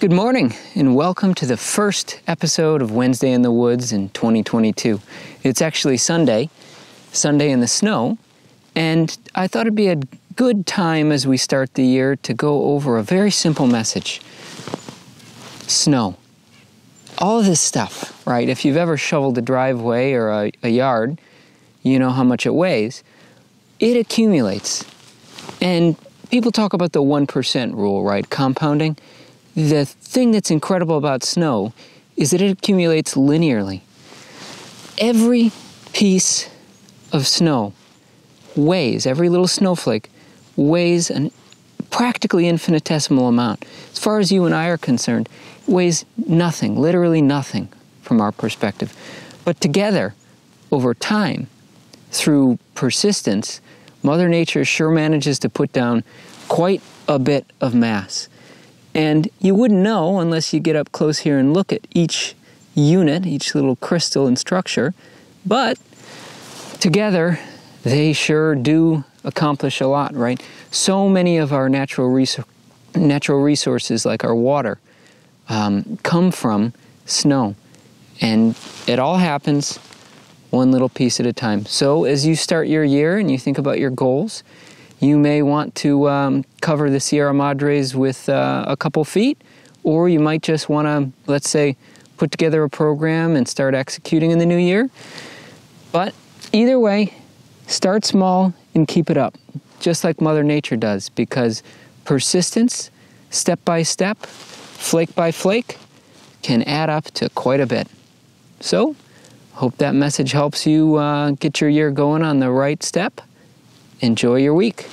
Good morning and welcome to the first episode of Wednesday in the Woods in 2022. It's actually Sunday in the snow, and I thought it'd be a good time as we start the year to go over a very simple message. Snow. All of this stuff, right? If you've ever shoveled a driveway or a yard, you know how much it weighs. It accumulates. And people talk about the 1% rule, right? Compounding. The thing that's incredible about snow is that it accumulates linearly. Every piece of snow weighs, every little snowflake weighs an practically infinitesimal amount. As far as you and I are concerned, it weighs nothing, literally nothing from our perspective. But together, over time, through persistence, Mother Nature sure manages to put down quite a bit of mass. And you wouldn't know unless you get up close here and look at each unit, each little crystal and structure, but together they sure do accomplish a lot, right? So many of our natural resources, like our water, come from snow. And it all happens one little piece at a time. So as you start your year and you think about your goals, you may want to cover the Sierra Madres with a couple feet, or you might just want to, let's say, put together a program and start executing in the new year. But either way, start small and keep it up, just like Mother Nature does, because persistence, step by step, flake by flake, can add up to quite a bit. So, hope that message helps you get your year going on the right step. Enjoy your week.